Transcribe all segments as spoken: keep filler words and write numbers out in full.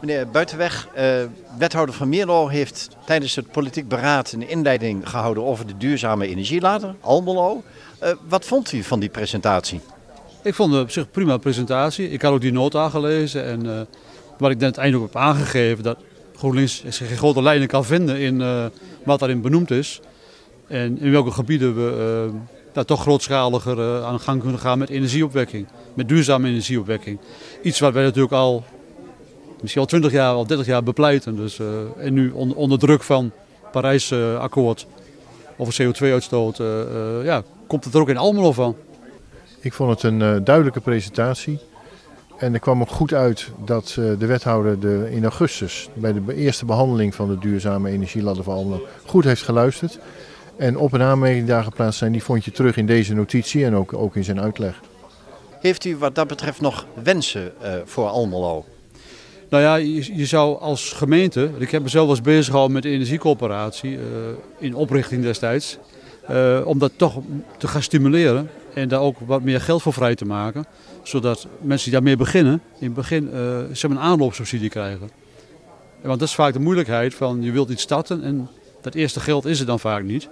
Meneer Buitenweg, uh, wethouder van Mierlo heeft tijdens het politiek beraad een inleiding gehouden over de duurzame energielader, Almelo. Uh, wat vond u van die presentatie? Ik vond het op zich een prima presentatie. Ik had ook die nota gelezen en uh, wat ik net eindelijk heb aangegeven, dat GroenLinks geen grote lijnen kan vinden in uh, wat daarin benoemd is. En in welke gebieden we uh, daar toch grootschaliger uh, aan de gang kunnen gaan met energieopwekking, met duurzame energieopwekking. Iets wat wij natuurlijk al misschien al twintig jaar, al dertig jaar bepleiten. Dus, uh, en nu on onder druk van Parijsakkoord uh, over C O twee uitstoot, uh, uh, ja, komt het er ook in Almelo van. Ik vond het een uh, duidelijke presentatie. En er kwam ook goed uit dat uh, de wethouder de, in augustus bij de eerste behandeling van de duurzame energieladder van Almelo goed heeft geluisterd. En op- en aanmerking daar geplaatst zijn, die vond je terug in deze notitie en ook, ook in zijn uitleg. Heeft u wat dat betreft nog wensen uh, voor Almelo? Nou ja, je, je zou als gemeente, ik heb mezelf als bezig gehouden met de energiecoöperatie uh, in oprichting destijds, uh, om dat toch te gaan stimuleren en daar ook wat meer geld voor vrij te maken, zodat mensen die daarmee beginnen, in het begin uh, zeg maar een aanloopsubsidie krijgen. Want dat is vaak de moeilijkheid van je wilt iets starten en dat eerste geld is er dan vaak niet.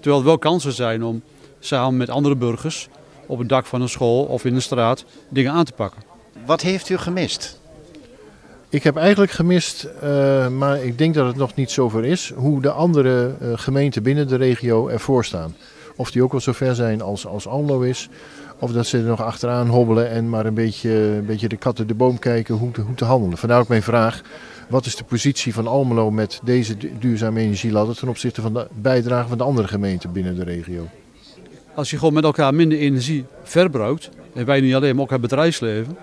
Terwijl er wel kansen zijn om samen met andere burgers op het dak van een school of in de straat dingen aan te pakken. Wat heeft u gemist? Ik heb eigenlijk gemist, uh, maar ik denk dat het nog niet zover is, hoe de andere uh, gemeenten binnen de regio ervoor staan. Of die ook al zover zijn als, als Almelo is, of dat ze er nog achteraan hobbelen en maar een beetje, een beetje de kat in de boom kijken hoe te, hoe te handelen. Vandaar ook mijn vraag, wat is de positie van Almelo met deze duurzame energieladder ten opzichte van de bijdrage van de andere gemeenten binnen de regio? Als je gewoon met elkaar minder energie verbruikt, en wij niet alleen, maar ook het bedrijfsleven,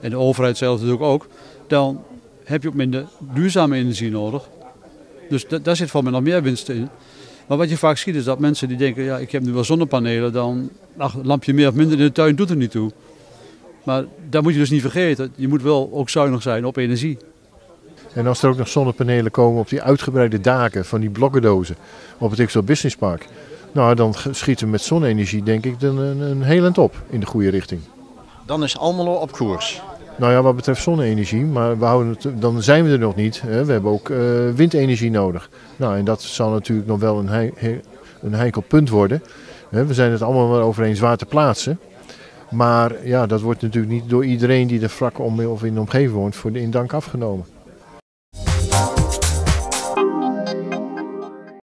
en de overheid zelf natuurlijk ook, dan heb je ook minder duurzame energie nodig. Dus daar zit voor mij nog meer winst in. Maar wat je vaak ziet is dat mensen die denken, ja, ik heb nu wel zonnepanelen, dan ach, een lampje meer of minder in de tuin doet er niet toe. Maar dat moet je dus niet vergeten. Je moet wel ook zuinig zijn op energie. En als er ook nog zonnepanelen komen op die uitgebreide daken van die blokkendozen op het X L Business Park, nou, dan schieten we met zonne-energie denk ik een, een heel eind op in de goede richting. Dan is Almelo op koers. Nou ja, wat betreft zonne-energie, maar we houden het, dan zijn we er nog niet. Hè. We hebben ook uh, windenergie nodig. Nou, en dat zal natuurlijk nog wel een, hei, een heikel punt worden. Hè, we zijn het allemaal wel over eens waar te plaatsen. Maar ja, dat wordt natuurlijk niet door iedereen die er vlak om of in de omgeving woont voor de in dank afgenomen.